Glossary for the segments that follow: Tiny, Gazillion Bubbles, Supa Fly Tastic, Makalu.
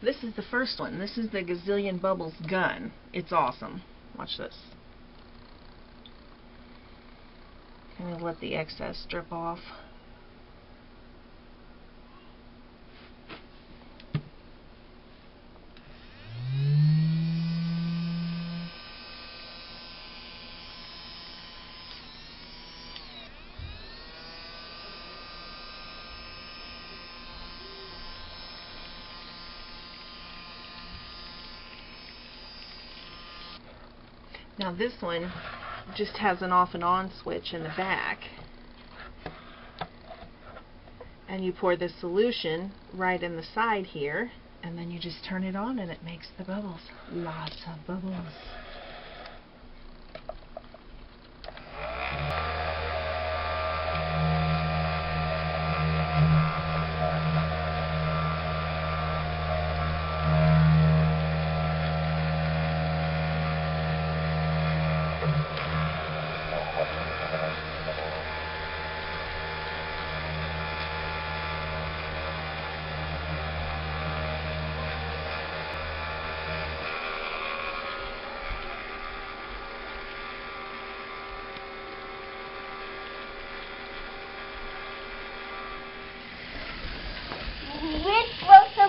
This is the first one. This is the Gazillion Bubbles gun. It's awesome. Watch this. Kind of let the excess drip off. Now this one just has an off and on switch in the back, and you pour the solution right in the side here, and then you just turn it on and it makes the bubbles. Lots of bubbles.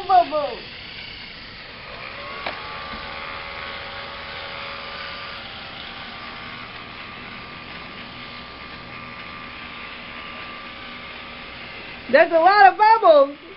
Bubbles. There's a lot of bubbles.